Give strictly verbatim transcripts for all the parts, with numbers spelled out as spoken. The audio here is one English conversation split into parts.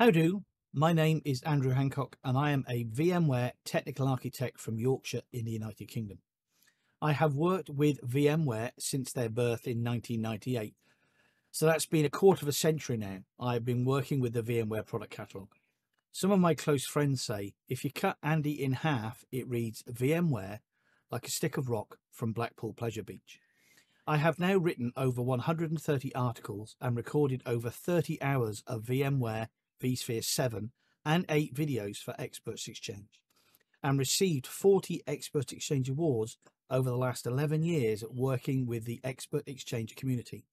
Howdo, my name is Andrew Hancock and I am a VMware technical architect from Yorkshire in the United Kingdom. I have worked with VMware since their birth in nineteen ninety-eight, so that's been a quarter of a century now. I've been working with the VMware product catalogue. Some of my close friends say if you cut Andy in half, it reads VMware like a stick of rock from Blackpool Pleasure Beach. I have now written over one hundred thirty articles and recorded over thirty hours of VMware vSphere seven and eight videos for Experts Exchange, and received forty Experts Exchange awards over the last eleven years working with the Expert Exchange community.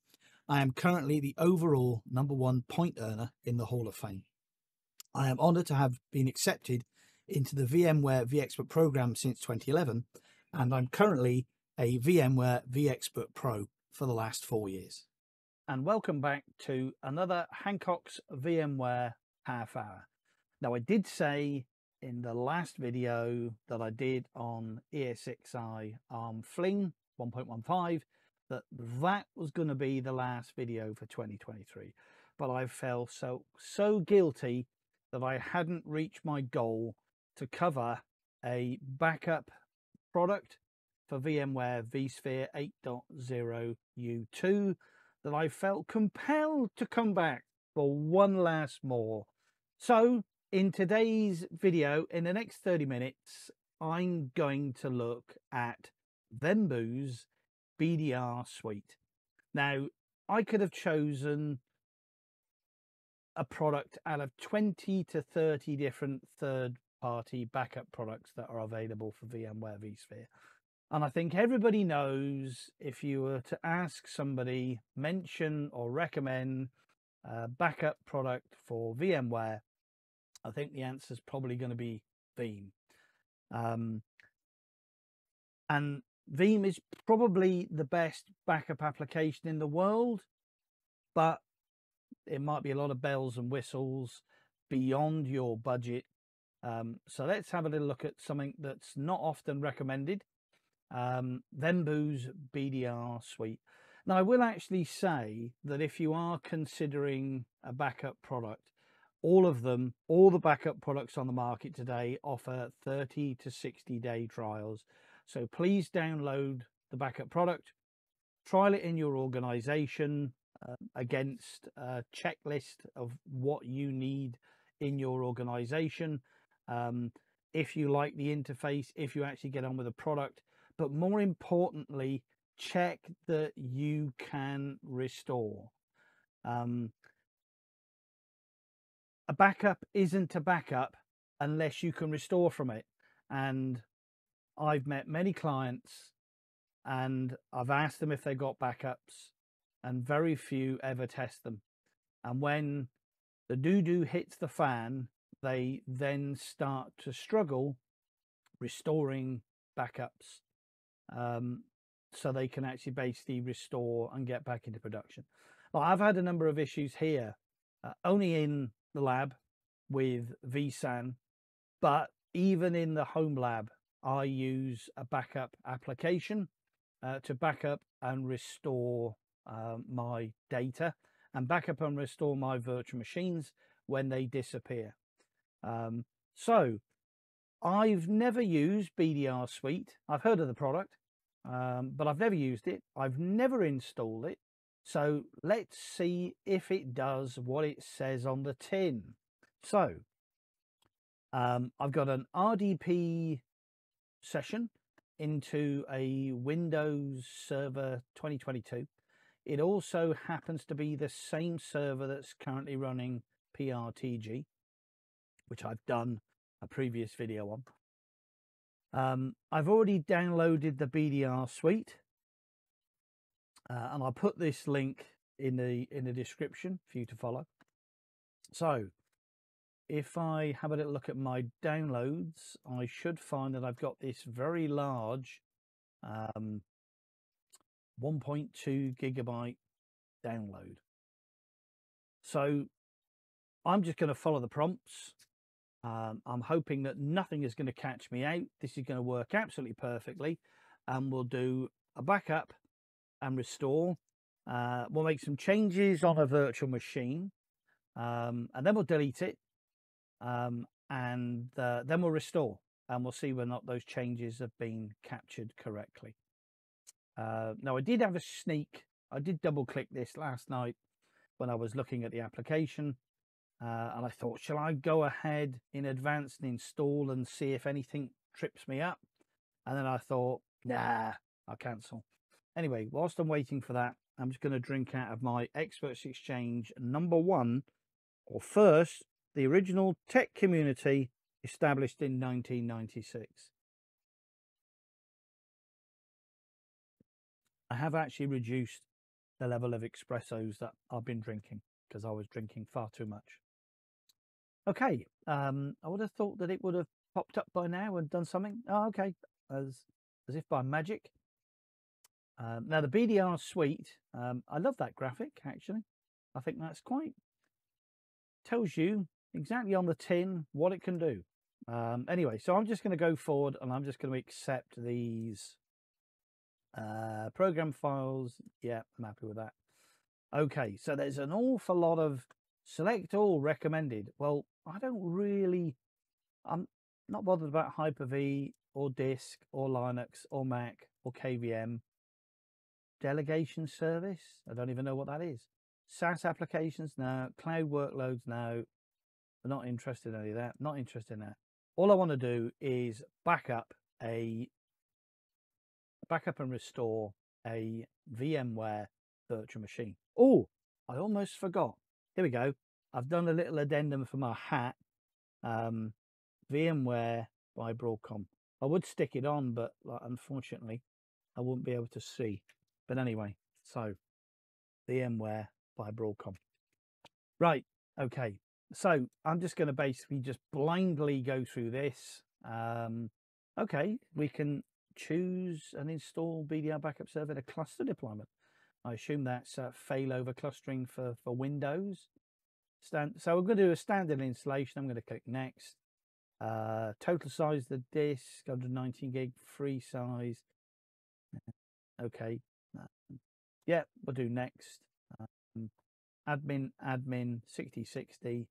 I am currently the overall number one point earner in the Hall of Fame. I am honoured to have been accepted into the VMware vExpert program since twenty eleven, and I'm currently a VMware vExpert Pro for the last four years. And welcome back to another Hancock's VMware Half Hour. Now, I did say in the last video that I did on ESXi Arm Fling one point one five that that was going to be the last video for twenty twenty-three, but I felt so so guilty that I hadn't reached my goal to cover a backup product for VMware vSphere eight point oh U two. that I felt compelled to come back for one last more. So in today's video, in the next thirty minutes, I'm going to look at Vembu's B D R Suite. Now, I could have chosen a product out of twenty to thirty different third-party backup products that are available for VMware vSphere. And I think everybody knows if you were to ask somebody, mention or recommend a backup product for VMware, I think the answer is probably going to be Veeam. Um, and Veeam is probably the best backup application in the world, but it might be a lot of bells and whistles beyond your budget. Um, so let's have a little look at something that's not often recommended. Um, Vembu's B D R Suite. Now, I will actually say that if you are considering a backup product, all of them, all the backup products on the market today offer thirty to sixty day trials. So please download the backup product, trial it in your organization uh, against a checklist of what you need in your organization. Um, if you like the interface, if you actually get on with the product, but more importantly, check that you can restore. Um, a backup isn't a backup unless you can restore from it. And I've met many clients and I've asked them if they got backups, and very few ever test them. And when the doo-doo hits the fan, they then start to struggle restoring backups. Um, so they can actually basically restore and get back into production. Well, I've had a number of issues here, uh, only in the lab with vSAN, but even in the home lab, I use a backup application uh, to back up and restore uh, my data and back up and restore my virtual machines when they disappear. Um, so I've never used B D R Suite. I've heard of the product, um, but I've never used it. I've never installed it. So let's see if it does what it says on the tin. So um, I've got an R D P session into a Windows Server twenty twenty-two. It also happens to be the same server that's currently running P R T G, which I've done a previous video on. Um, I've already downloaded the B D R Suite, uh, and I'll put this link in the in the description for you to follow. So, if I have a little look at my downloads, I should find that I've got this very large um, one point two gigabyte download. So, I'm just going to follow the prompts. Um, I'm hoping that nothing is going to catch me out. This is going to work absolutely perfectly. And we'll do a backup and restore. Uh, we'll make some changes on a virtual machine. um, and then we'll delete it, um, and uh, then we'll restore, and we'll see whether or not those changes have been captured correctly. Uh, now, I did have a sneak. I did double click this last night when I was looking at the application, uh, and I thought, shall I go ahead in advance and install and see if anything trips me up? And then I thought, nah, I'll cancel. Anyway, whilst I'm waiting for that, I'm just going to drink out of my Experts Exchange number one, or first, the original tech community established in nineteen ninety-six. I have actually reduced the level of espressos that I've been drinking because I was drinking far too much. Okay, um, I would have thought that it would have popped up by now and done something. Oh, okay, as, as if by magic. Um, now, the B D R Suite, um, I love that graphic, actually. I think that's quite, tells you exactly on the tin what it can do. Um, anyway, so I'm just going to go forward and I'm just going to accept these uh, program files. Yeah, I'm happy with that. Okay, so there's an awful lot of select all recommended. Well, I don't really, I'm not bothered about Hyper-V or disk or Linux or Mac or K V M. Delegation service, I don't even know what that is. SaaS applications, no. Cloud workloads, no. I'm not interested in any of that. Not interested in that. All I want to do is back up a back up and restore a VMware virtual machine. Oh, I almost forgot. Here we go. I've done a little addendum for my hat. Um, VMware by Broadcom. I would stick it on, but like, unfortunately, I wouldn't be able to see. But anyway, so VMware by Broadcom. Right, okay. So I'm just going to basically just blindly go through this. Um, okay, we can choose and install B D R backup server in a cluster deployment. I assume that's uh, failover clustering for, for Windows. Stand, so I'm going to do a standard installation. I'm going to click next. Uh, total size of the disk, one hundred nineteen gig, free size. Okay. Yeah, we'll do next. Um, admin, admin, sixty sixty.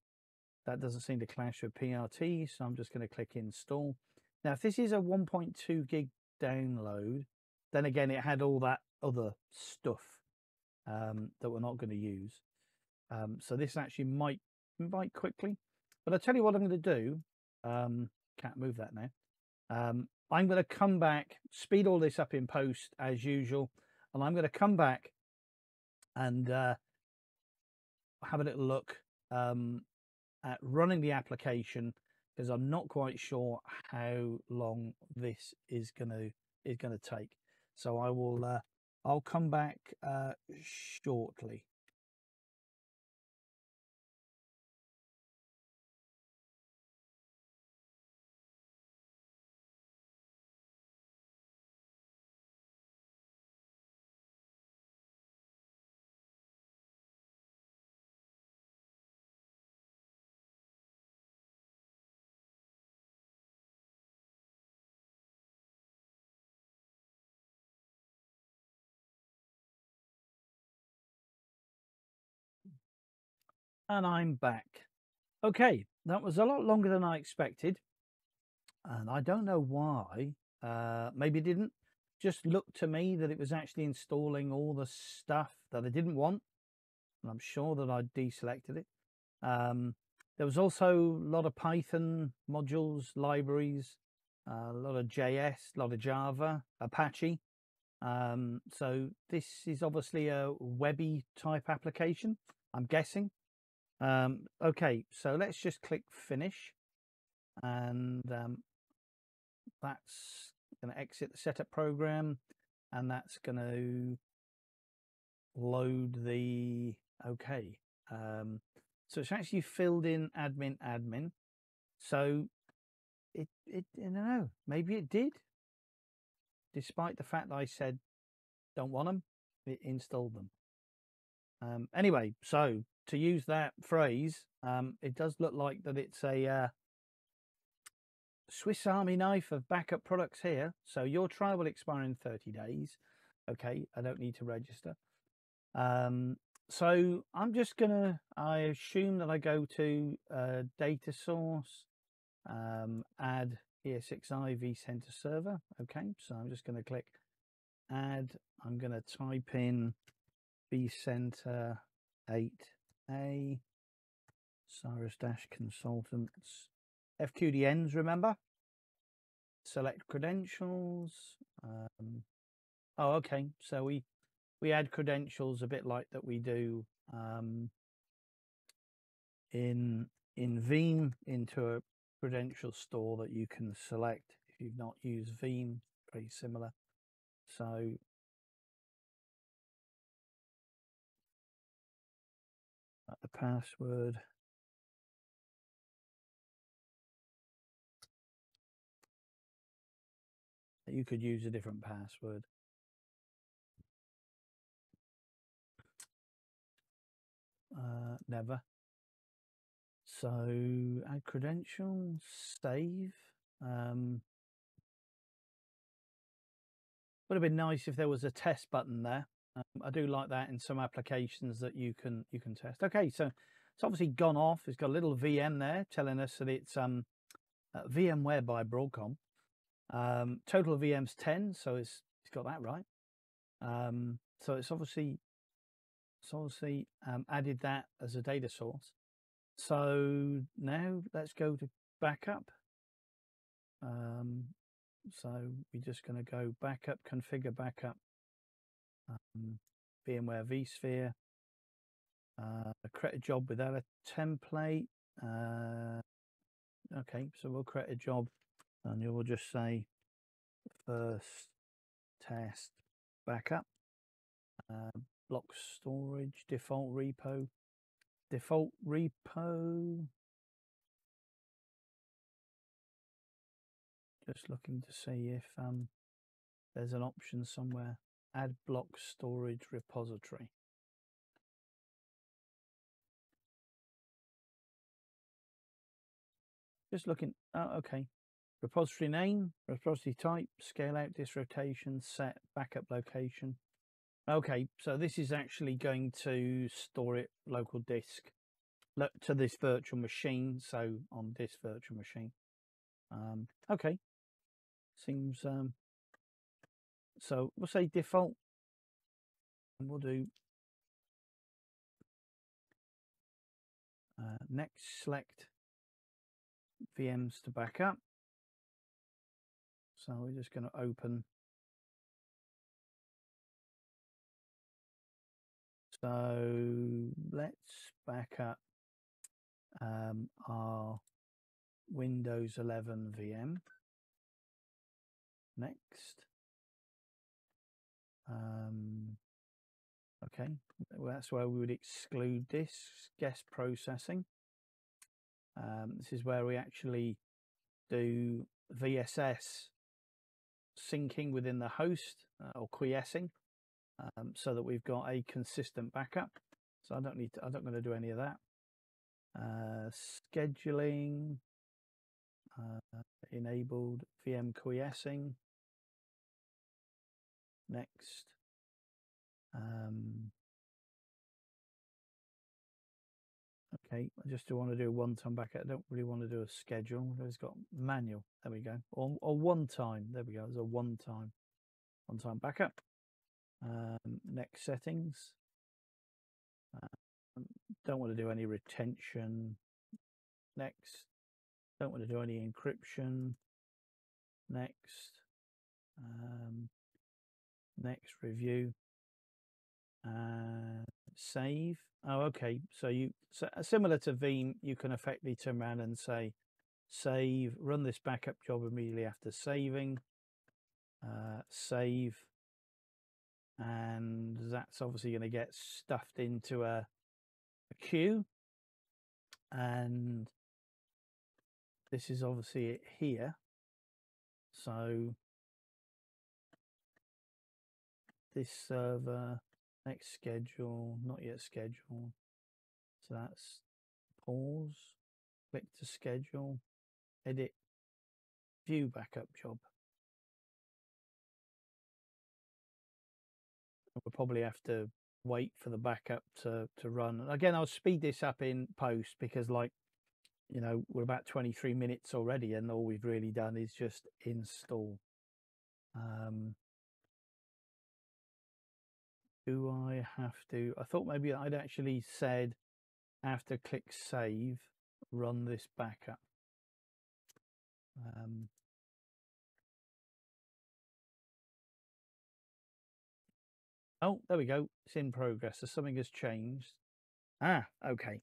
That doesn't seem to clash with P R T, so I'm just going to click install. Now, if this is a one point two gig download, then again, it had all that other stuff um, that we're not going to use. Um, so this actually might, might quickly. But I'll tell you what I'm going to do. Um, can't move that now. Um, I'm going to come back, speed all this up in post as usual. And I'm going to come back and uh, have a little look um, at running the application, because I'm not quite sure how long this is going to is going to take. So I will uh, I'll come back uh, shortly. And I'm back. Okay, that was a lot longer than I expected. And I don't know why. Uh, maybe it didn't. Just looked to me that it was actually installing all the stuff that I didn't want. And I'm sure that I deselected it. Um, there was also a lot of Python modules, libraries, uh, a lot of J S, a lot of Java, Apache. Um, so this is obviously a webby type application, I'm guessing. Um, okay, so let's just click finish, and um, that's going to exit the setup program, and that's going to load the okay. Um, so it's actually filled in admin admin. So it it I don't know, maybe it did, despite the fact that I said don't want them, it installed them. Um, anyway, so. To use that phrase, um, it does look like that it's a uh, Swiss Army knife of backup products here. So your trial will expire in thirty days. Okay, I don't need to register. Um, So I'm just gonna, I assume that I go to uh, data source, um, add E S X i vCenter Server. Okay, so I'm just gonna click add. I'm gonna type in vCenter eight A, Cyrus-consultants, F Q D Ns, remember? Select credentials. Um, oh, okay. So we we add credentials a bit like that we do um, in in Veeam into a credential store that you can select if you've not used Veeam. Pretty similar. So the password. You could use a different password. Uh, never. So add credentials, save. Um, would have been nice if there was a test button there. Um, I do like that in some applications that you can you can test. Okay, so it's obviously gone off. It's got a little V M there telling us that it's um uh, VMware by Broadcom. Um, total V Ms ten, so it's it's got that right. Um, so it's obviously it's obviously um, added that as a data source. So now let's go to backup. Um, so we're just going to go backup, configure backup, um, VMware vSphere. Uh, create a job without a template. Uh, okay, so we'll create a job. And you will just say first test backup, uh, block storage, default repo, default repo. Just looking to see if um, there's an option somewhere, add block storage repository. Just looking, oh, okay. Repository name, repository type, scale out disk rotation, set backup location. Okay, so this is actually going to store it local disk to this virtual machine. So on this virtual machine. Um, okay, seems. Um, so we'll say default, and we'll do uh, next. Select V Ms to backup. So we're just going to open. So let's back up um, our Windows eleven V M. Next. Um, okay, well, that's where we would exclude disks, guest processing. Um, this is where we actually do V S S. Syncing within the host uh, or quiescing um, so that we've got a consistent backup. So I don't need to, I'm not going to do any of that. Uh, scheduling, uh, enabled V M quiescing. Next. Um, okay, I just do want to do a one-time backup. I don't really want to do a schedule. It's got manual. There we go. Or, or one-time. There we go. There's a one-time, one-time backup. Um, next settings. Um, don't want to do any retention. Next. Don't want to do any encryption. Next. Um, next review. Uh, save. Oh, okay. So you so similar to Veeam, you can effectively turn around and say, save, run this backup job immediately after saving, uh, save, and that's obviously going to get stuffed into a, a queue. And this is obviously it here. So this server. Next schedule, not yet scheduled. So that's pause, click to schedule, edit, view backup job. We'll probably have to wait for the backup to, to run. And again, I'll speed this up in post because, like, you know, we're about twenty-three minutes already and all we've really done is just install. Um, do I have to? I thought maybe I'd actually said after click save, run this backup. Um, oh, there we go. It's in progress. So something has changed. Ah, okay.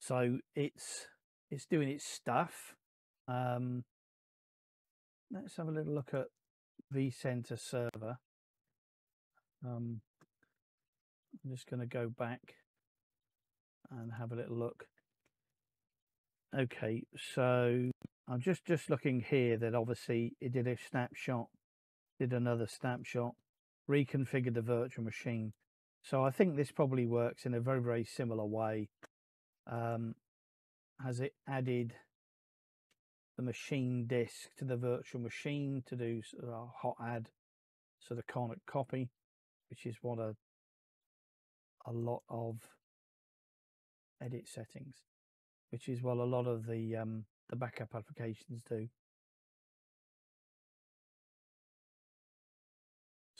So it's it's doing its stuff. Um, let's have a little look at vCenter Server. Um, I'm just going to go back and have a little look. Okay, so I'm just just looking here that obviously it did a snapshot, did another snapshot, reconfigured the virtual machine. So I think this probably works in a very very similar way. Um, has it added the machine disk to the virtual machine to do a hot add, so the conic copy, which is what a a lot of edit settings, which is what a lot of the um, the backup applications do.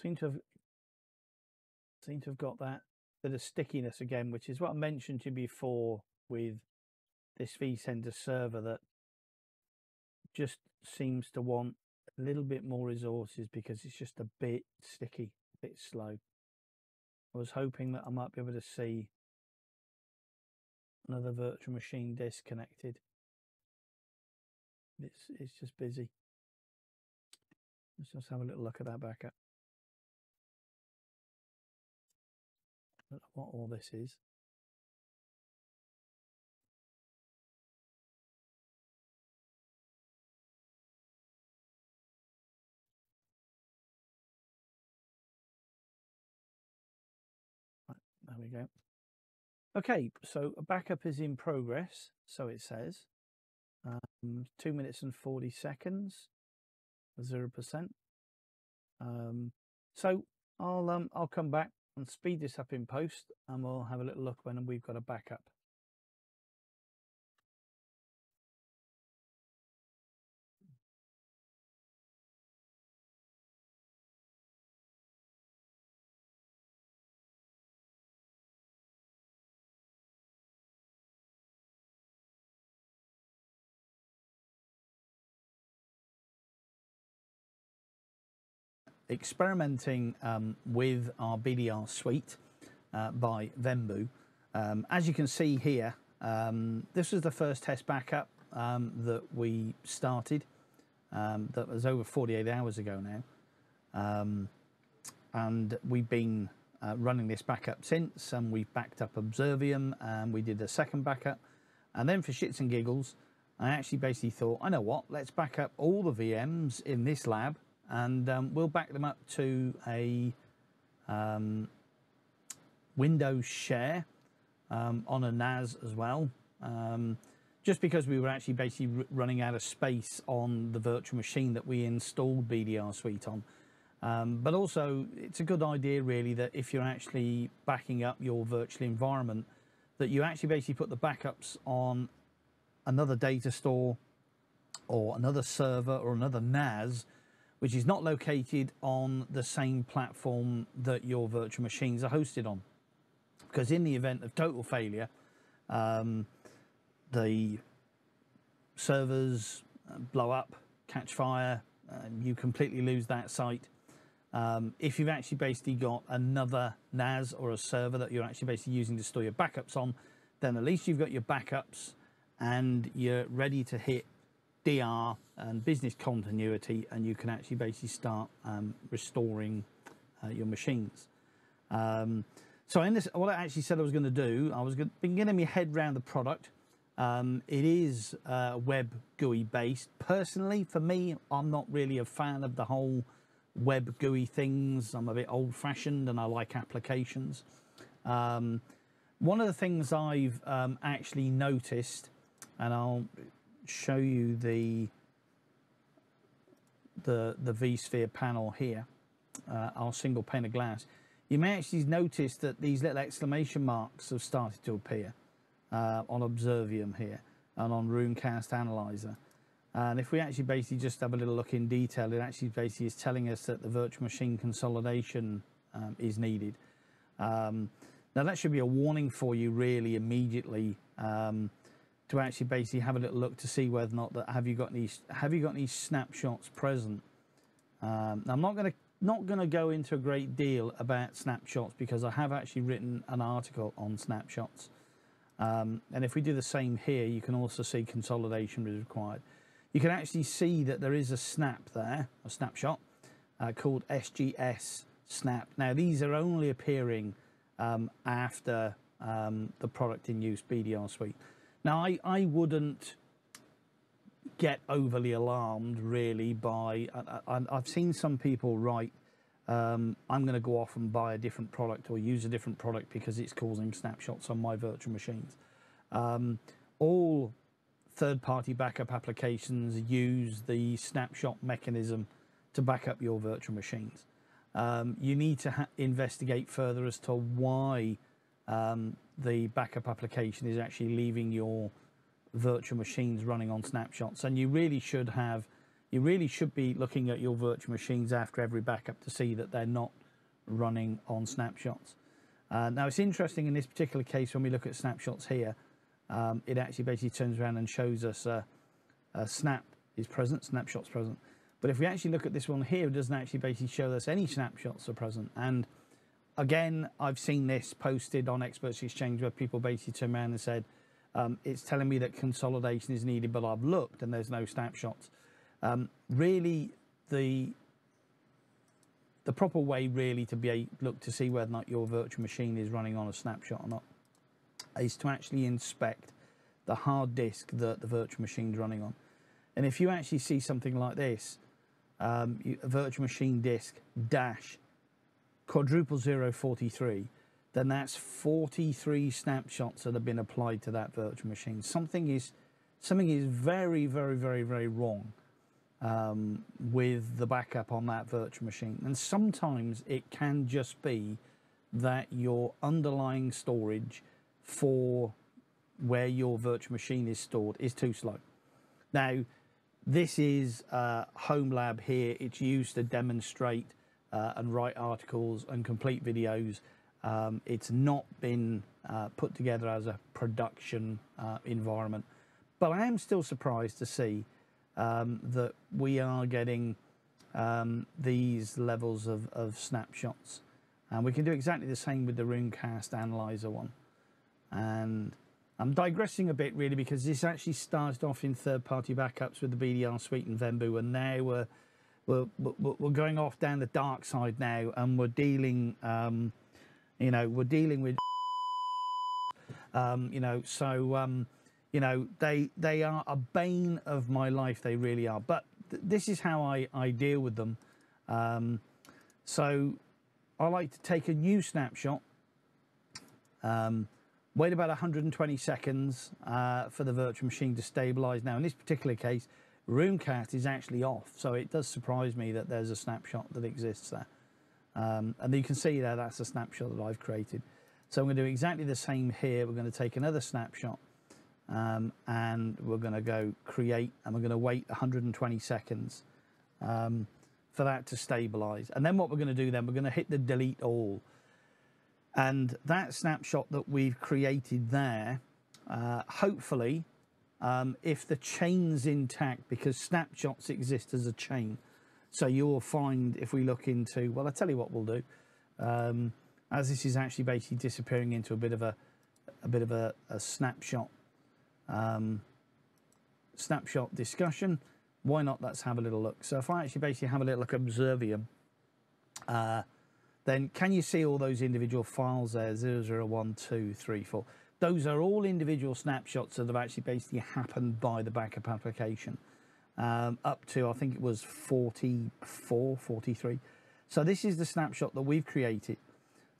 Seem to have seem to have got that bit of stickiness again, which is what I mentioned to you before with this vCenter server that just seems to want a little bit more resources because it's just a bit sticky, a bit slow. I was hoping that I might be able to see another virtual machine disconnected. It's, it's just busy. Let's just have a little look at that backup. I don't know what all this is. There we go. Okay, so a backup is in progress, so it says. Um, two minutes and forty seconds, zero percent. Um, so I'll um I'll come back and speed this up in post, and we'll have a little look when we've got a backup. Experimenting um, with our B D R suite uh, by Vembu. Um, as you can see here, um, this was the first test backup um, that we started. Um, that was over forty-eight hours ago now. Um, and we've been uh, running this backup since, and we've backed up Observium, and we did a second backup. And then for shits and giggles, I actually basically thought, I know what, let's back up all the V Ms in this lab, and um, we'll back them up to a um, Windows share um, on a N A S as well, um, just because we were actually basically running out of space on the virtual machine that we installed B D R Suite on. Um, but also, it's a good idea really that if you're actually backing up your virtual environment, that you actually basically put the backups on another data store or another server or another N A S, which is not located on the same platform that your virtual machines are hosted on. Because in the event of total failure, um, the servers blow up, catch fire, and you completely lose that site. Um, if you've actually basically got another N A S or a server that you're actually basically using to store your backups on, then at least you've got your backups and you're ready to hit D R and business continuity, and you can actually basically start um, restoring uh, your machines. Um, so in this, what I actually said I was going to do, I was going to be getting my head around the product. Um, it is uh, web G U I based. Personally, for me, I'm not really a fan of the whole web G U I things. I'm a bit old fashioned and I like applications. Um, one of the things I've um, actually noticed, and I'll show you the the the vSphere panel here, uh, our single pane of glass, you may actually notice that these little exclamation marks have started to appear uh, on Observium here and on Runecast Analyzer. And if we actually basically just have a little look in detail, it actually basically is telling us that the virtual machine consolidation um, is needed. Um, now that should be a warning for you really immediately um, to actually basically have a little look to see whether or not that have you got any have you got any snapshots present. Um, now I'm not going to not going to go into a great deal about snapshots because I have actually written an article on snapshots. Um, and if we do the same here, you can also see consolidation is required. You can actually see that there is a snap there, a snapshot, uh, called S G S snap. Now, these are only appearing um, after um, the product in use, B D R Suite. Now, I, I wouldn't get overly alarmed, really, by... I, I, I've seen some people write, um, I'm going to go off and buy a different product or use a different product because it's causing snapshots on my virtual machines. Um, all... third-party backup applications use the snapshot mechanism to back up your virtual machines. Um, you need to ha investigate further as to why um, the backup application is actually leaving your virtual machines running on snapshots. And you really should have, you really should be looking at your virtual machines after every backup to see that they're not running on snapshots. Uh, now, it's interesting in this particular case when we look at snapshots here. Um, it actually basically turns around and shows us a, a snap is present, snapshots present. But if we actually look at this one here, it doesn't actually basically show us any snapshots are present. And again, I've seen this posted on Experts Exchange where people basically turn around and said, um, it's telling me that consolidation is needed, but I've looked and there's no snapshots. Um, really, the the proper way really to be a look to see whether or not your virtual machine is running on a snapshot or not is to actually inspect the hard disk that the virtual machine's running on. And if you actually see something like this, um, you, a virtual machine disk dash quadruple zero forty-three, then that's forty-three snapshots that have been applied to that virtual machine. Something is, something is very, very, very, very wrong um, with the backup on that virtual machine. And sometimes it can just be that your underlying storage for where your virtual machine is stored is too slow. Now, this is uh, home lab here. It's used to demonstrate uh, and write articles and complete videos. Um, it's not been uh, put together as a production uh, environment. But I am still surprised to see um, that we are getting um, these levels of, of snapshots. And we can do exactly the same with the Runecast Analyzer one. And I'm digressing a bit really because this actually started off in third-party backups with the B D R Suite and Vembu, and now we're, we're, we're going off down the dark side now, and we're dealing, um, you know, we're dealing with, um, you know, so, um, you know, they they are a bane of my life, they really are. But th this is how I, I deal with them. Um, so I like to take a new snapshot. Um, Wait about one hundred twenty seconds uh, for the virtual machine to stabilize. Now, in this particular case, Runecast is actually off, so it does surprise me that there's a snapshot that exists there. Um, and you can see there, that's a snapshot that I've created. So I'm going to do exactly the same here. We're going to take another snapshot, um, and we're going to go create, and we're going to wait one hundred twenty seconds um, for that to stabilize. And then what we're going to do then, we're going to hit the delete all. And that snapshot that we've created there, uh, hopefully, um, if the chain's intact, because snapshots exist as a chain. So you'll find if we look into, well, I'll tell you what we'll do. Um, as this is actually basically disappearing into a bit of a, a bit of a, a snapshot, um, snapshot discussion, why not let's have a little look. So if I actually basically have a little look at Observium, uh, then can you see all those individual files there, zero zero one two three four? Those are all individual snapshots that have actually basically happened by the backup application, um, up to, I think it was forty-four, forty-three. So this is the snapshot that we've created.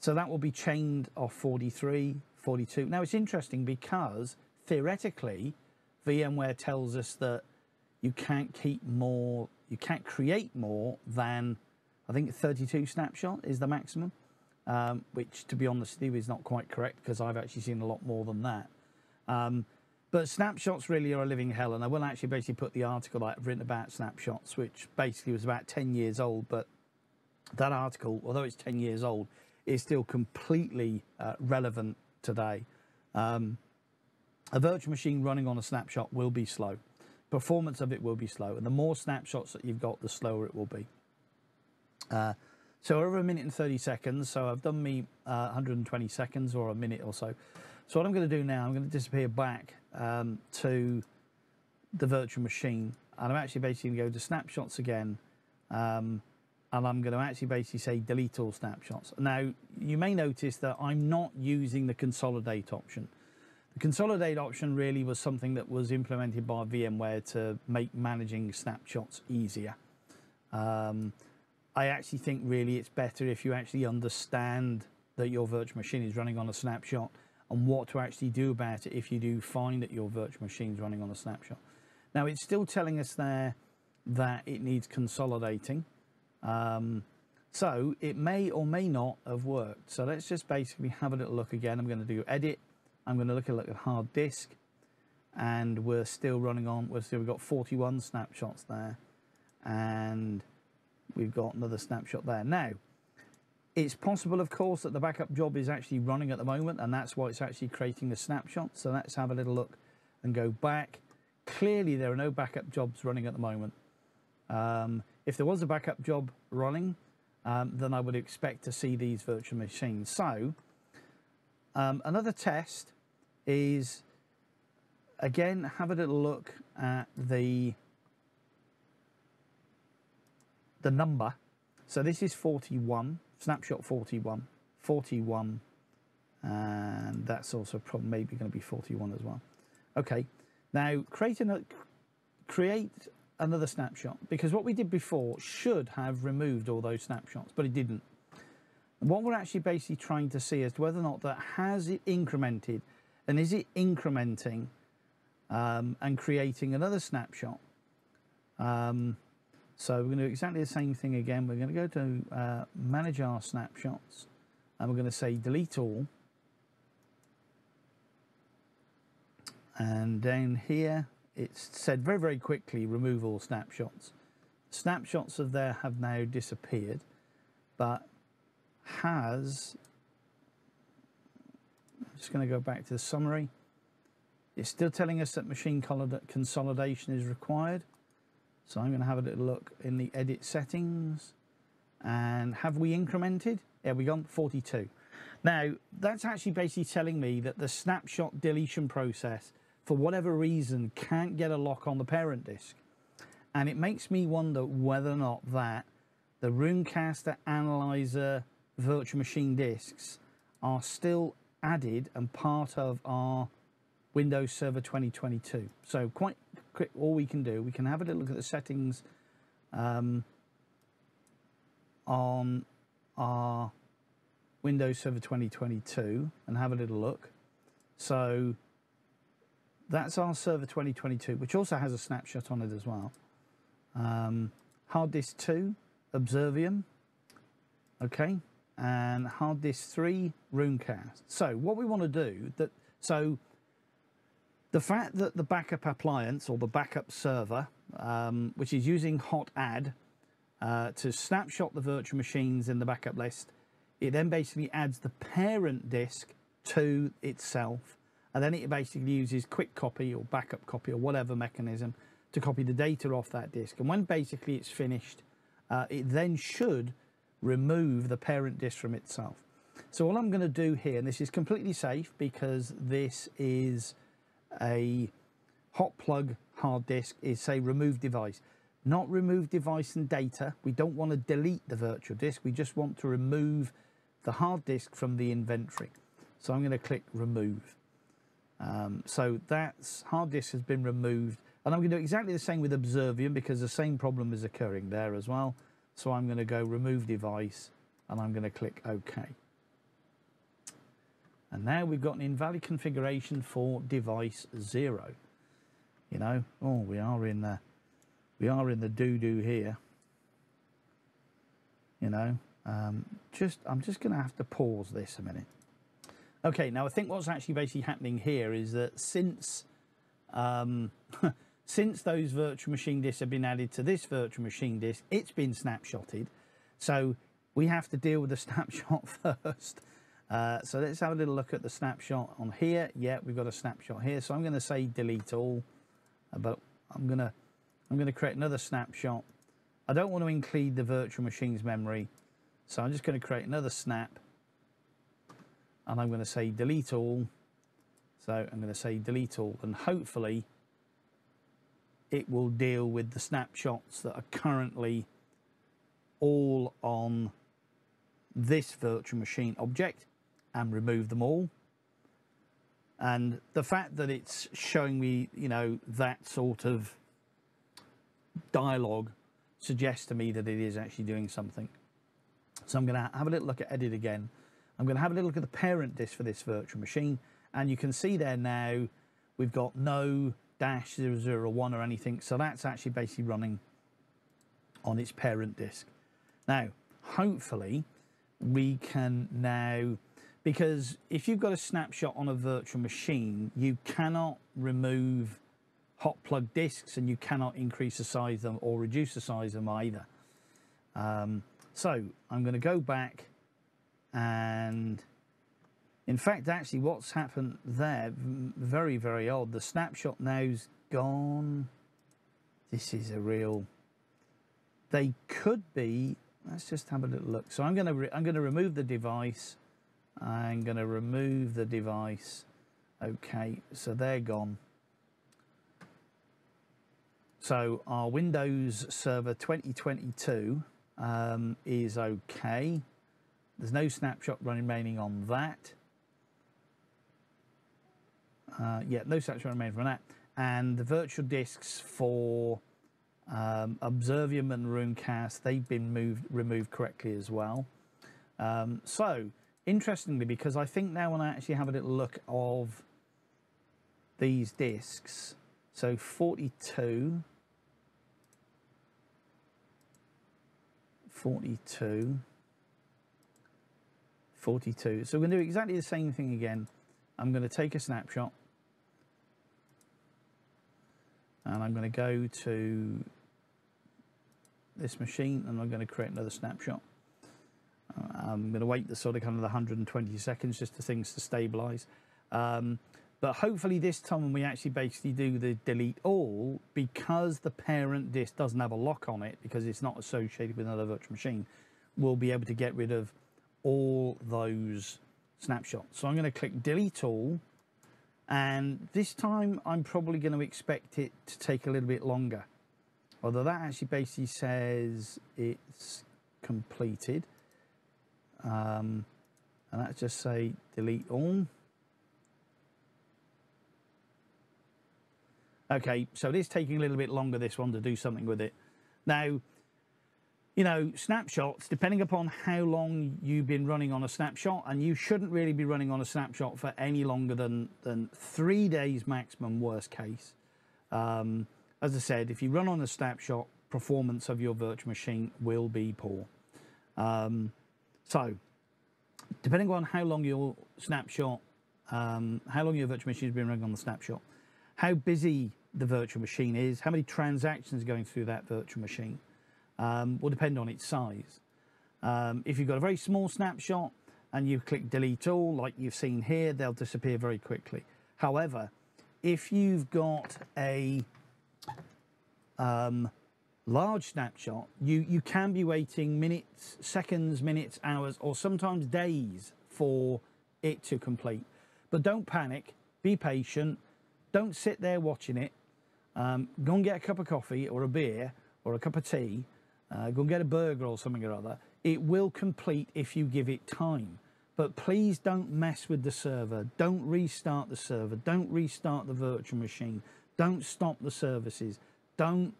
So that will be chained off forty-three, forty-two. Now it's interesting because theoretically, VMware tells us that you can't keep more, you can't create more than I think thirty-two snapshot is the maximum, um, which, to be honest with you, is not quite correct because I've actually seen a lot more than that. Um, but snapshots really are a living hell, and I will actually basically put the article that I've written about snapshots, which basically was about ten years old, but that article, although it's ten years old, is still completely uh, relevant today. Um, a virtual machine running on a snapshot will be slow. Performance of it will be slow, and the more snapshots that you've got, the slower it will be. Uh, so over a minute and thirty seconds, so I've done me uh, one hundred twenty seconds or a minute or so. So what I'm going to do now, I'm going to disappear back um, to the virtual machine, and I'm actually basically going to go to snapshots again, um, and I'm going to actually basically say delete all snapshots. Now, you may notice that I'm not using the consolidate option. The consolidate option really was something that was implemented by VMware to make managing snapshots easier. Um, I actually think really it's better if you actually understand that your virtual machine is running on a snapshot and what to actually do about it if you do find that your virtual machine is running on a snapshot. Now, it's still telling us there that it needs consolidating. Um, so it may or may not have worked. So let's just basically have a little look again. I'm going to do edit. I'm going to look at, look at hard disk, and we're still running on. We're still, we've got forty-one snapshots there, and we've got another snapshot there. Now, it's possible, of course, that the backup job is actually running at the moment, and that's why it's actually creating the snapshot. So let's have a little look and go back. Clearly, there are no backup jobs running at the moment. Um, if there was a backup job running, um, then I would expect to see these virtual machines. So um, another test is, again, have a little look at the the number. So this is forty-one, snapshot forty-one, forty-one, and that's also probably maybe going to be forty-one as well. Okay, now create another, create another snapshot, because what we did before should have removed all those snapshots, but it didn't. What we're actually basically trying to see is whether or not that has it incremented, and is it incrementing um, and creating another snapshot. Um, so we're going to do exactly the same thing again. We're going to go to uh, manage our snapshots, and we're going to say delete all. And down here, it's said very, very quickly, remove all snapshots. Snapshots of there have now disappeared, but has, I'm just going to go back to the summary. It's still telling us that machine consolidation is required. So I'm going to have a little look in the edit settings. And have we incremented? Yeah, we've gone forty-two. Now, that's actually basically telling me that the snapshot deletion process, for whatever reason, can't get a lock on the parent disk. And it makes me wonder whether or not that the Runecast Analyzer virtual machine disks are still added and part of our Windows Server twenty twenty-two. So quite quick, all we can do, we can have a little look at the settings um, on our Windows Server twenty twenty-two and have a little look. So that's our Server twenty twenty-two, which also has a snapshot on it as well. Um, hard disk two, Observium. Okay, and hard disk three, Runecast. So what we want to do, that, so the fact that the backup appliance or the backup server, um, which is using hot add uh, to snapshot the virtual machines in the backup list, it then basically adds the parent disk to itself. And then it basically uses quick copy or backup copy or whatever mechanism to copy the data off that disk. And when basically it's finished, uh, it then should remove the parent disk from itself. So all I'm going to do here, and this is completely safe because this is a hot plug hard disk, is say remove device. Not remove device and data. We don't want to delete the virtual disk. We just want to remove the hard disk from the inventory. So I'm going to click remove. Um, so that's hard disk has been removed, and I'm going to do exactly the same with Observium because the same problem is occurring there as well. So I'm going to go remove device, and I'm going to click OK. And now we've got an invalid configuration for device zero. You know, oh, we are in the we are in the doo doo here. You know, Um, just, I'm just going to have to pause this a minute. Okay, now I think what's actually basically happening here is that since um, since those virtual machine disks have been added to this virtual machine disk, it's been snapshotted. So we have to deal with the snapshot first. Uh, so let's have a little look at the snapshot on here. Yeah, we've got a snapshot here. So I'm going to say delete all, but I'm going to I'm going to create another snapshot. I don't want to include the virtual machine's memory, so I'm just going to create another snap, and I'm going to say delete all. So I'm going to say delete all, and hopefully it will deal with the snapshots that are currently all on this virtual machine object and remove them all. And the fact that it's showing me, you know, that sort of dialogue suggests to me that it is actually doing something. So I'm going to have a little look at edit again. I'm going to have a little look at the parent disk for this virtual machine, and you can see there now we've got no dash zero zero one or anything, so that's actually basically running on its parent disk. Now hopefully we can now, because if you've got a snapshot on a virtual machine, you cannot remove hot plug disks and you cannot increase the size of them or reduce the size of them either. Um, so I'm going to go back, and in fact actually what's happened there, very very odd, the snapshot now's gone. This is a real, they could be, let's just have a little look. So I'm going to I'm going to remove the device. I'm going to remove the device. Okay, so they're gone. So our Windows Server twenty twenty-two um, is okay. There's no snapshot remaining on that. Uh, yeah, no snapshot remaining from that. And the virtual disks for Um, Observium and Runecast, they've been moved removed correctly as well. Um, so interestingly, because I think now when I actually have a little look of these disks, so forty-two, forty-two, forty-two, so we're going to do exactly the same thing again. I'm going to take a snapshot, and I'm going to go to this machine, and I'm going to create another snapshot. I'm going to wait the sort of kind of the one hundred twenty seconds just for things to stabilize. Um, but hopefully this time when we actually basically do the delete all, because the parent disk doesn't have a lock on it, because it's not associated with another virtual machine, we'll be able to get rid of all those snapshots. So I'm going to click delete all. And this time I'm probably going to expect it to take a little bit longer, although that actually basically says it's completed. Um, and let's just say delete all. Okay, so it is taking a little bit longer, this one, to do something with it. Now, you know, snapshots, depending upon how long you've been running on a snapshot, and you shouldn't really be running on a snapshot for any longer than, than three days maximum, worst case. Um, as I said, if you run on a snapshot, performance of your virtual machine will be poor. Um, so, depending on how long your snapshot, um, how long your virtual machine has been running on the snapshot, how busy the virtual machine is, how many transactions are going through that virtual machine, Um, will depend on its size. Um, if you've got a very small snapshot and you click delete all, like you've seen here, they'll disappear very quickly. However, if you've got a um, large snapshot, you, you can be waiting minutes, seconds, minutes, hours, or sometimes days for it to complete. But don't panic, be patient, don't sit there watching it. Um, go and get a cup of coffee or a beer or a cup of tea. Uh, go and get a burger or something or other. It will complete if you give it time. But please don't mess with the server. Don't restart the server. Don't restart the virtual machine. Don't stop the services. Don't.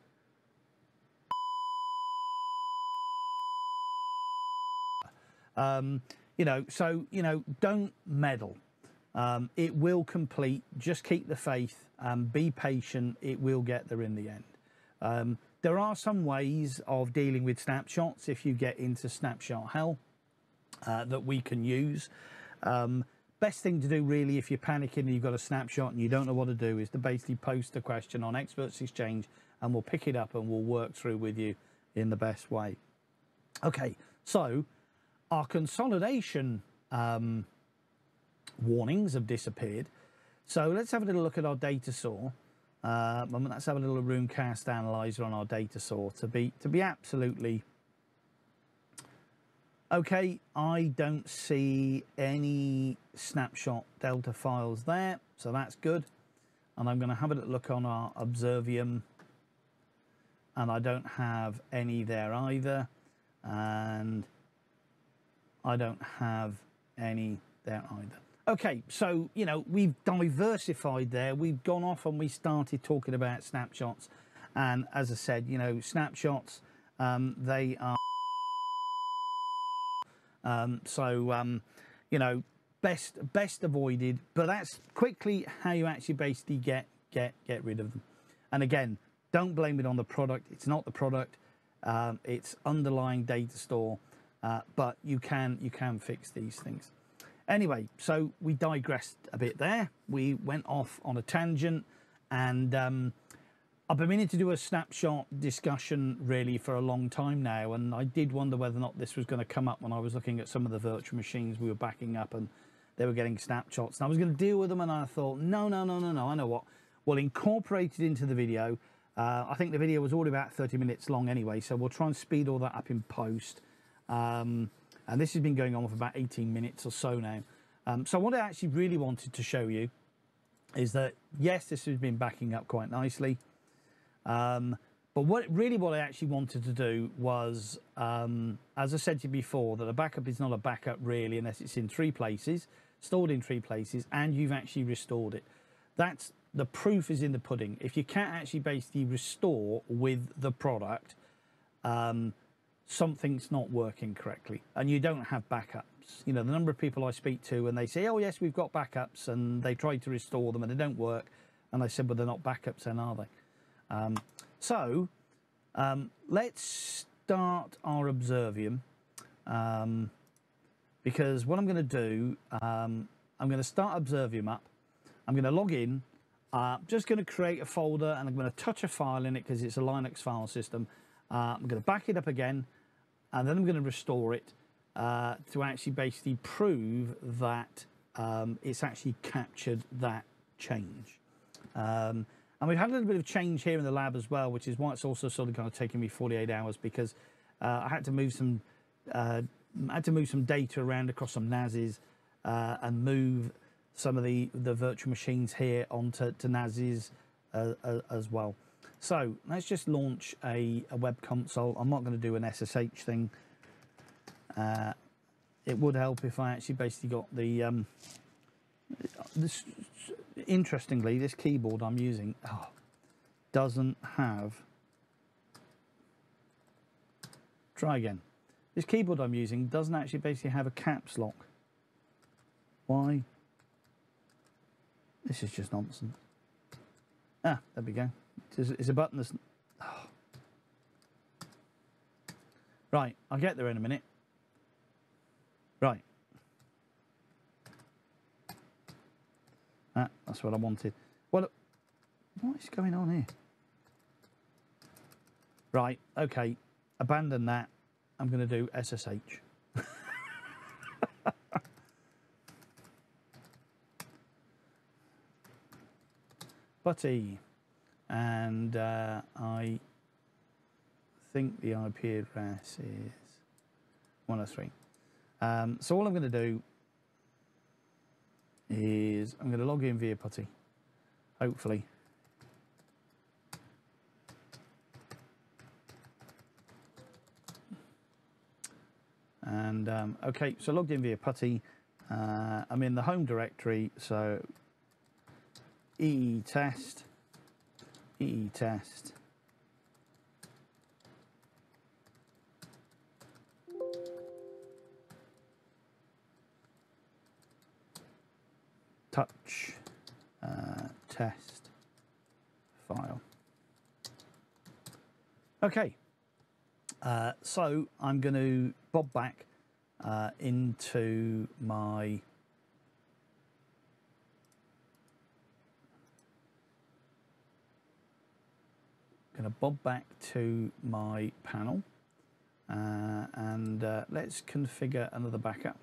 Um, you know, so, you know, don't meddle. Um, it will complete. Just keep the faith and be patient. It will get there in the end. Um, There are some ways of dealing with snapshots if you get into snapshot hell uh, that we can use. Um, best thing to do really if you're panicking and you've got a snapshot and you don't know what to do is to basically post a question on Experts Exchange and we'll pick it up and we'll work through with you in the best way. Okay, so our consolidation um, warnings have disappeared. So let's have a little look at our data store. Uh, and let's have a little Runecast analyzer on our data store to be to be absolutely okay. I don't see any snapshot delta files there, so that's good. And I'm going to have a look on our Observium, and I don't have any there either, and I don't have any there either. Okay, so, you know, we've diversified there. We've gone off and we started talking about snapshots. And as I said, you know, snapshots, um, they are... Um, so, um, you know, best best avoided. But that's quickly how you actually basically get, get, get rid of them. And again, don't blame it on the product. It's not the product. Um, it's underlying data store. Uh, but you can, you can fix these things. Anyway, so we digressed a bit there. We went off on a tangent, and um, I've been meaning to do a snapshot discussion really for a long time now, and I did wonder whether or not this was going to come up when I was looking at some of the virtual machines we were backing up and they were getting snapshots. And I was going to deal with them, and I thought, no, no, no, no, no, I know what. We'll incorporate it into the video. Uh, I think the video was already about thirty minutes long anyway, so we'll try and speed all that up in post. Um, And this has been going on for about eighteen minutes or so now. Um, so what I actually really wanted to show you is that, yes, this has been backing up quite nicely. Um, but what really what I actually wanted to do was, um, as I said to you before, that a backup is not a backup really unless it's in three places, stored in three places, and you've actually restored it. That's the proof is in the pudding. If you can't actually basically restore with the product, um, something's not working correctly, and you don't have backups. You know, the number of people I speak to and they say, oh yes, we've got backups, and they try to restore them and they don't work, and I said, well, they're not backups then, are they? Um, so um, let's start our Observium, um, because what I'm going to do, um, I'm going to start Observium up, I'm going to log in, uh, just going to create a folder, and I'm going to touch a file in it because it's a Linux file system. Uh, I'm going to back it up again, and then I'm going to restore it uh, to actually basically prove that um, it's actually captured that change. Um, and we've had a little bit of change here in the lab as well, which is why it's also sort of kind of taking me forty-eight hours, because uh, I had to move some uh, I had to move some data around across some NASes uh, and move some of the the virtual machines here onto to NASes uh, uh, as well. So let's just launch a, a web console. I'm not going to do an S S H thing. Uh, it would help if I actually basically got the... Um, this, interestingly, this keyboard I'm using oh, doesn't have... Try again. This keyboard I'm using doesn't actually basically have a caps lock. Why? This is just nonsense. Ah, there we go. It's a button that's... Oh. Right, I'll get there in a minute. Right. Ah, that's what I wanted. Well, what is going on here? Right, okay. Abandon that. I'm going to do S S H. Buddy. And uh, I think the I P address is one oh three. Um, so all I'm going to do is I'm going to log in via PuTTY, hopefully. And um, okay, so logged in via PuTTY. Uh, I'm in the home directory, so E E test. E E test. Touch uh, test file. Okay, uh, so I'm going to bob back uh, into my going to bob back to my panel uh, and uh, let's configure another backup.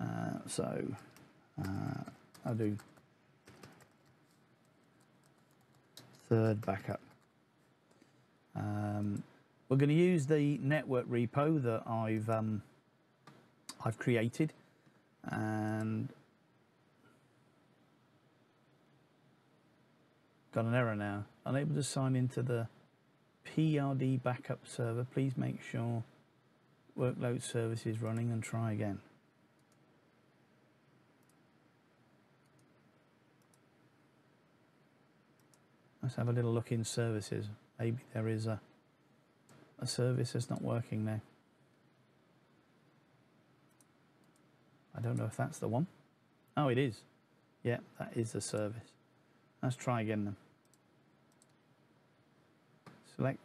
Uh, so uh, I'll do third backup. Um, we're going to use the network repo that I've um, I've created, and got an error now. Unable to sign into the P R D backup server. Please make sure workload service is running and try again. Let's have a little look in services. Maybe there is a, a service that's not working now. I don't know if that's the one. Oh, it is. Yeah, that is the service. Let's try again then. Select.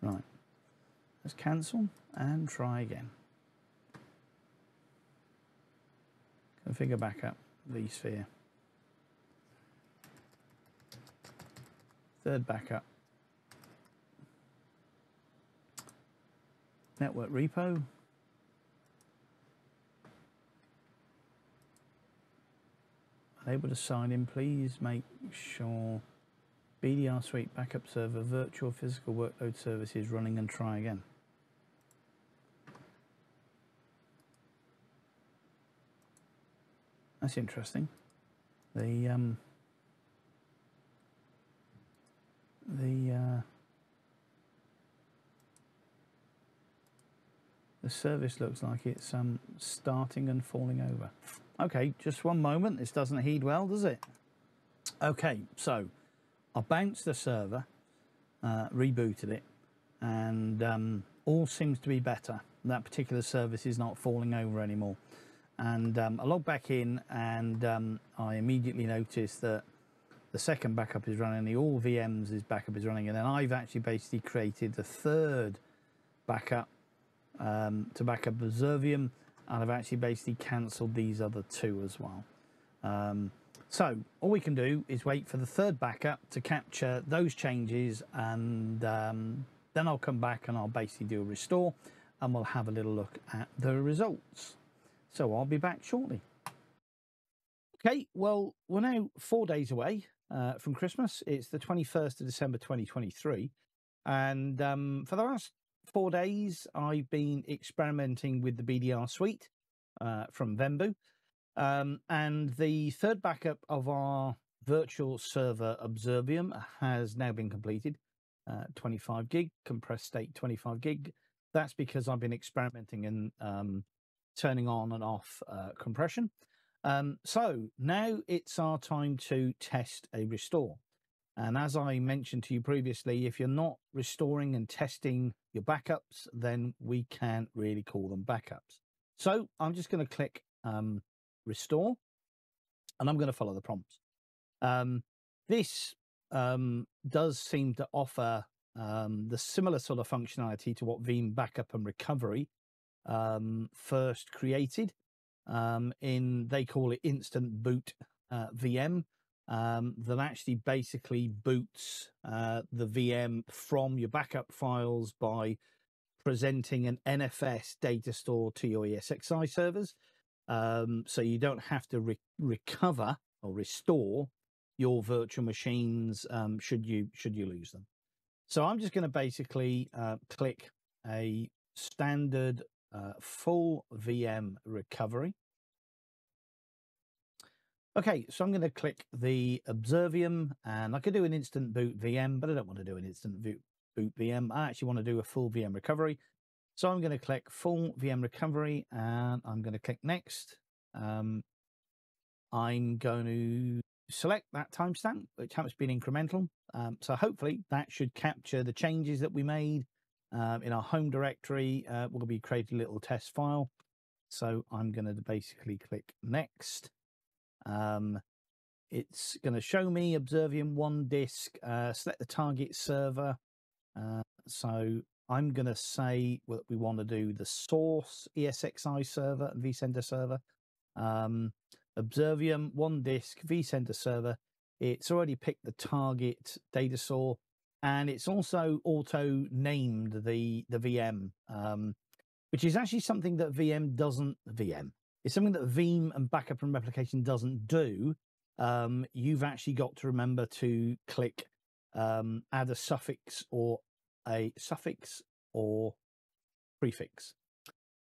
Right. Let's cancel and try again. Configure backup, vSphere. Third backup. Network repo. Unable to sign in, please make sure B D R Suite backup server virtual physical workload service is running and try again. That's interesting. The um, the uh, the service looks like it's um, starting and falling over. Okay, just one moment. This doesn't heed well, does it? Okay, so I bounced the server, uh, rebooted it, and um, all seems to be better. That particular service is not falling over anymore. And um, I log back in, and um, I immediately notice that the second backup is running, the all V Ms is backup is running, and then I've actually basically created the third backup um, to backup Observium, and I've actually basically cancelled these other two as well. Um, so all we can do is wait for the third backup to capture those changes, and um, then I'll come back and I'll basically do a restore, and we'll have a little look at the results. So I'll be back shortly. Okay, well, we're now four days away uh, from Christmas. It's the twenty-first of December, twenty twenty-three. And um, for the last four days, I've been experimenting with the B D R Suite uh, from Vembu. Um, and the third backup of our virtual server Observium has now been completed. Uh, twenty-five gig, compressed state twenty-five gig. That's because I've been experimenting and um, turning on and off uh, compression. Um, so now it's our time to test a restore. And as I mentioned to you previously, if you're not restoring and testing your backups, then we can't really call them backups. So I'm just going to click um, restore, and I'm going to follow the prompts. Um, this um, does seem to offer um, the similar sort of functionality to what Veeam Backup and Recovery um first created um in, they call it instant boot uh, V M, um that actually basically boots uh the V M from your backup files by presenting an N F S data store to your ESXi servers, um so you don't have to re recover or restore your virtual machines um should you should you lose them. So I'm just going to basically uh click a standard Uh, full V M recovery. Okay, so I'm going to click the Observium, and I could do an instant boot V M, but I don't want to do an instant boot V M. I actually want to do a full V M recovery. So I'm going to click full V M recovery, and I'm going to click next. Um, I'm going to select that timestamp, which happens to be incremental. Um, so hopefully that should capture the changes that we made. Um, in our home directory, uh, we'll be creating a little test file. So I'm going to basically click next. Um, it's going to show me Observium one disk, uh, select the target server. Uh, so I'm going to say that we want to do the source ESXi server and vCenter server. Um, Observium one disk vCenter server. It's already picked the target data source, and it's also auto named the the V M, um, which is actually something that VM doesn't VM. It's something that Veeam and backup and replication doesn't do. Um, you've actually got to remember to click um, add a suffix or a suffix or prefix.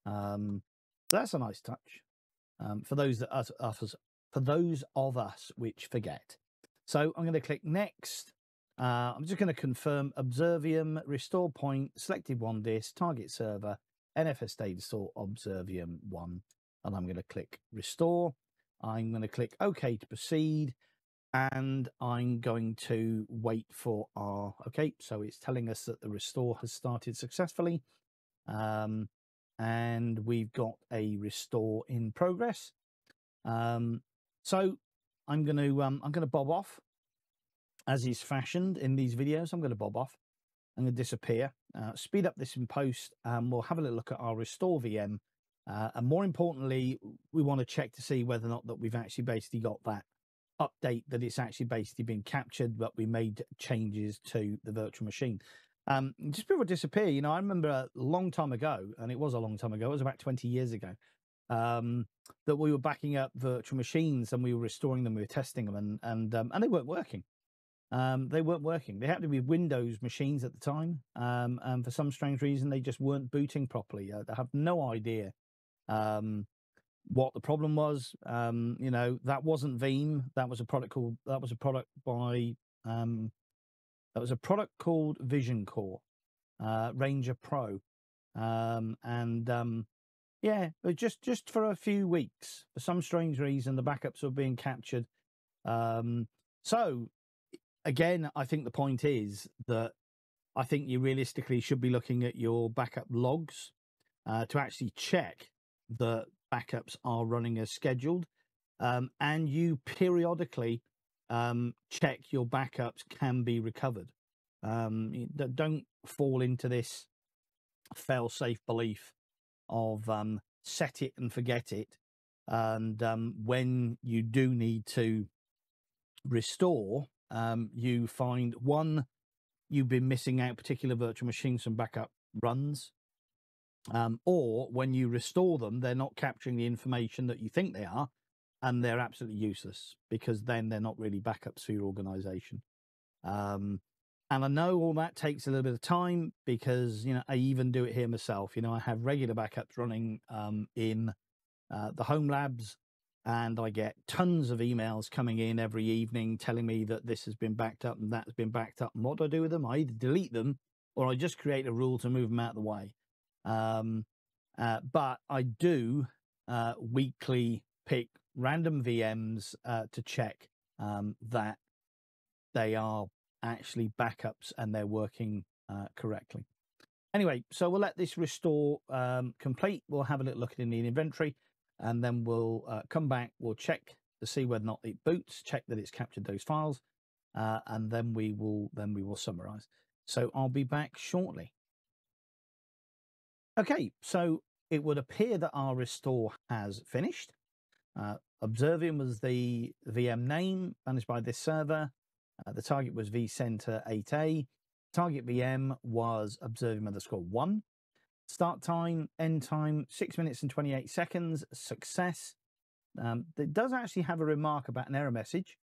Um, so that's a nice touch um, for those that us, us for those of us which forget. So I'm going to click next. Uh, I'm just going to confirm Observium, restore point, selected one disk, target server, N F S data store, Observium one, and I'm going to click restore. I'm going to click OK to proceed, and I'm going to wait for our, okay, so it's telling us that the restore has started successfully, um, and we've got a restore in progress. Um, so I'm going to, um, I'm going to bob off. As is fashioned in these videos, I'm going to bob off. I'm going to disappear, uh, speed up this in post, and we'll have a little look at our restore V M. Uh, and more importantly, we want to check to see whether or not that we've actually basically got that update, that it's actually basically been captured, but we made changes to the virtual machine. Um, just before I disappear, you know, I remember a long time ago, and it was a long time ago, it was about twenty years ago, um, that we were backing up virtual machines and we were restoring them, we were testing them, and, and, um, and they weren't working. Um, they weren't working. They happened to be Windows machines at the time. Um, and for some strange reason, they just weren't booting properly. I have no idea um, what the problem was. Um, you know, that wasn't Veeam. That was a product called, that was a product by, um, that was a product called Vision Core, uh, Ranger Pro. Um, and um, yeah, just, just for a few weeks, for some strange reason, the backups were being captured. Um, so, Again, I think the point is that I think you realistically should be looking at your backup logs uh, to actually check that backups are running as scheduled. Um, and you periodically um, check your backups can be recovered. Um, don't fall into this fail-safe belief of um, set it and forget it. And um, when you do need to restore, Um, you find, one, you've been missing out particular virtual machines and backup runs, um, or when you restore them, they're not capturing the information that you think they are, and they're absolutely useless because then they're not really backups for your organization. Um, and I know all that takes a little bit of time because, you know, I even do it here myself. You know, I have regular backups running um, in uh, the home labs. And I get tons of emails coming in every evening telling me that this has been backed up and that's been backed up. And what do I do with them? I either delete them or I just create a rule to move them out of the way. Um, uh, but I do uh, weekly pick random V Ms uh, to check um, that they are actually backups and they're working uh, correctly. Anyway, so we'll let this restore um, complete. We'll have a little look at it in the inventory. And then we'll uh, come back, we'll check to see whether or not it boots, check that it's captured those files, uh, and then we will then we will summarize. So I'll be back shortly. Okay, so it would appear that our restore has finished. Uh, Observium was the V M name managed by this server. Uh, the target was vCenter eight A. Target V M was Observium underscore one. Start time, end time, six minutes and twenty-eight seconds, success. Um, it does actually have a remark about an error message.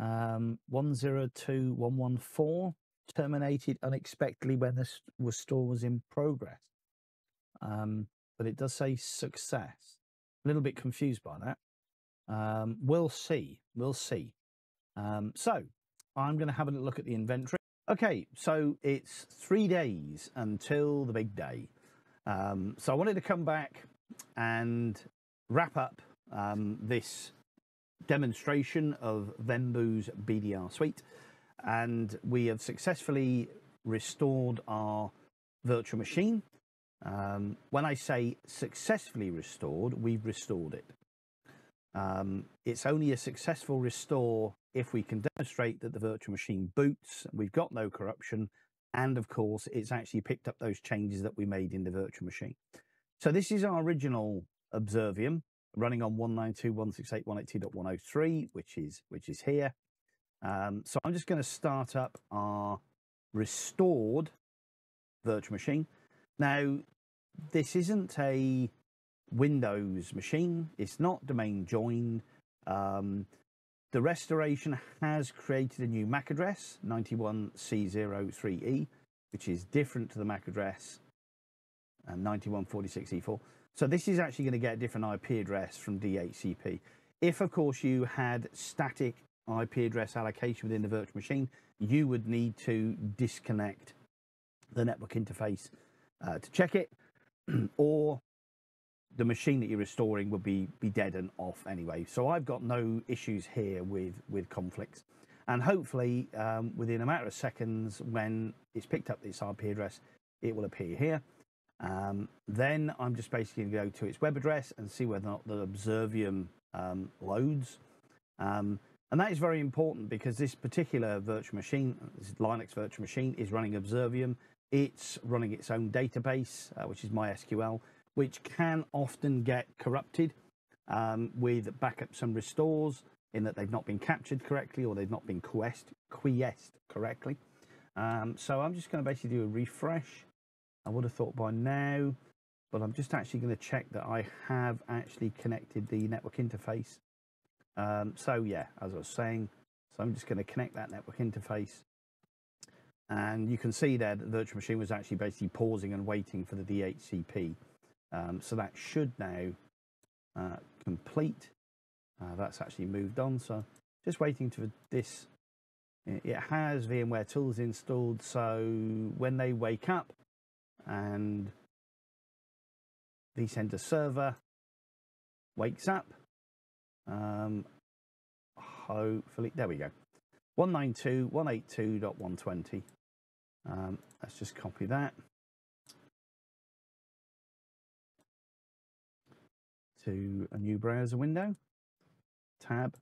Um, one zero two one one four, terminated unexpectedly when this restore was in progress. Um, but it does say success. A little bit confused by that. Um, we'll see, we'll see. Um, so I'm going to have a look at the inventory. Okay, so it's three days until the big day. Um, so I wanted to come back and wrap up um, this demonstration of Vembu's B D R suite. And we have successfully restored our virtual machine. Um, when I say successfully restored, we've restored it. Um, it's only a successful restore if we can demonstrate that the virtual machine boots, we've got no corruption, and of course it's actually picked up those changes that we made in the virtual machine. So this is our original Observium running on one ninety-two dot one sixty-eight dot one eighty-two dot one oh three, which is which is here. Um, so I'm just going to start up our restored virtual machine. Now, this isn't a Windows machine. It's not domain joined. Um, the restoration has created a new M A C address, ninety-one C zero three E, which is different to the M A C address and ninety-one forty-six E four. So this is actually going to get a different I P address from D H C P. If, of course, you had static I P address allocation within the virtual machine, you would need to disconnect the network interface uh, to check it, or the machine that you're restoring would be, be dead and off anyway. So I've got no issues here with, with conflicts. And hopefully um, within a matter of seconds, when it's picked up this I P address, it will appear here. Um, then I'm just basically going to go to its web address and see whether or not the Observium um, loads. Um, and that is very important because this particular virtual machine, this Linux virtual machine, is running Observium. It's running its own database, uh, which is MySQL, which can often get corrupted um, with backups and restores in that they've not been captured correctly or they've not been quiesced, quiesced correctly. Um, so I'm just going to basically do a refresh. I would have thought by now, but I'm just actually going to check that I have actually connected the network interface. Um, so yeah, as I was saying, so I'm just going to connect that network interface. And you can see there that the virtual machine was actually basically pausing and waiting for the D H C P. Um, so that should now uh, complete. Uh, that's actually moved on. So just waiting for this. It has VMware tools installed. So when they wake up and vCenter Server wakes up, um, hopefully, there we go. one ninety-two dot one eighty-two dot one twenty. Um, let's just copy that to a new browser window, tab.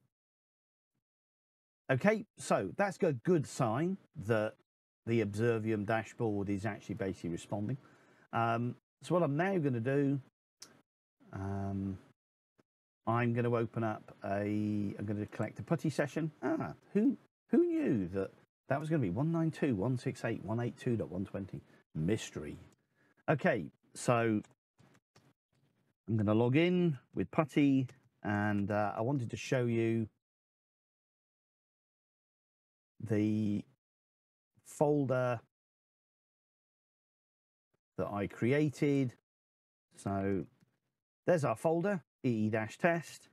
Okay, so that's a good sign that the Observium dashboard is actually basically responding. Um, so what I'm now going to do, um, I'm going to open up a, I'm going to collect a PuTTY session. Ah, who, who knew that that was going to be one ninety-two dot one sixty-eight dot one eighty-two dot one twenty? Mystery. Okay, so I'm going to log in with PuTTY, and uh, I wanted to show you the folder that I created. So there's our folder, E E dash test,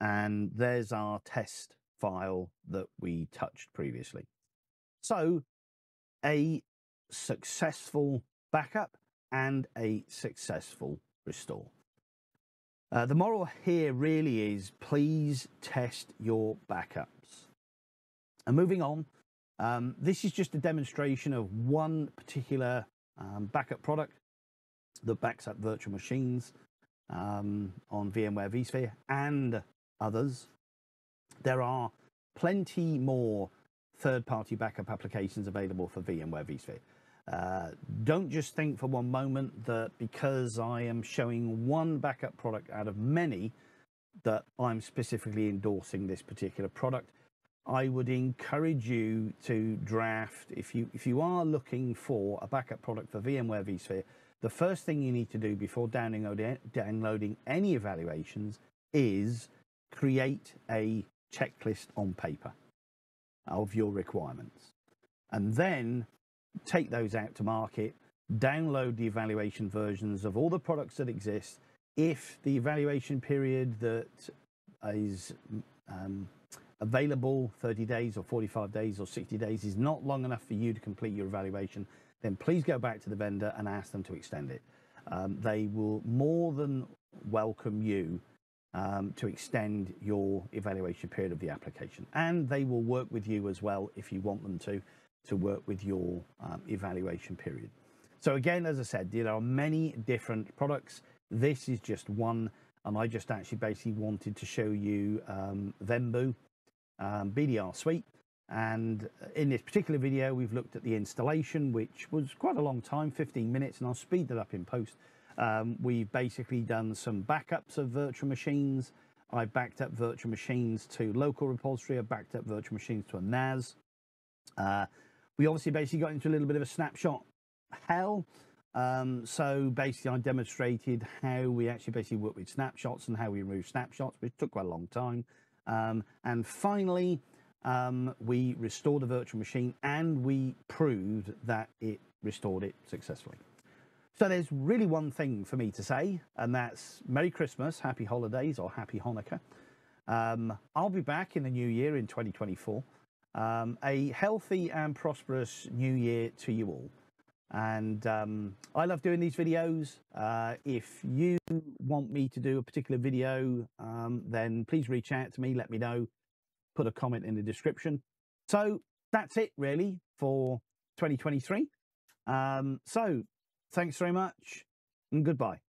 and there's our test file that we touched previously. So a successful backup and a successful restore. Uh, the moral here really is, please test your backups. And moving on, um, this is just a demonstration of one particular um, backup product that backs up virtual machines um, on VMware vSphere and others. There are plenty more third-party backup applications available for VMware vSphere. Uh, don't just think for one moment that because I am showing one backup product out of many that I'm specifically endorsing this particular product. I would encourage you to draft, if you, if you are looking for a backup product for VMware vSphere, the first thing you need to do before downloading any evaluations is create a checklist on paper of your requirements. And then take those out to market, download the evaluation versions of all the products that exist. If the evaluation period that is um, available, thirty days or forty-five days or sixty days, is not long enough for you to complete your evaluation, then please go back to the vendor and ask them to extend it. Um, they will more than welcome you um, to extend your evaluation period of the application. And they will work with you as well if you want them to, to work with your um, evaluation period. So again, as I said, there are many different products. This is just one, and I just actually basically wanted to show you um, Vembu, um, B D R Suite. And in this particular video, we've looked at the installation, which was quite a long time, fifteen minutes, and I'll speed that up in post. Um, we've basically done some backups of virtual machines. I backed up virtual machines to local repository. I backed up virtual machines to a N A S. Uh, we obviously basically got into a little bit of a snapshot hell. Um, so basically I demonstrated how we actually basically work with snapshots and how we remove snapshots, which took quite a long time. Um, and finally, um, we restored a virtual machine and we proved that it restored it successfully. So there's really one thing for me to say, and that's Merry Christmas, Happy Holidays, or Happy Hanukkah. Um, I'll be back in the new year in twenty twenty-four. Um, a healthy and prosperous new year to you all. And um, I love doing these videos. Uh, if you want me to do a particular video, um, then please reach out to me, let me know, put a comment in the description. So that's it really for twenty twenty-three. Um, so thanks very much and goodbye.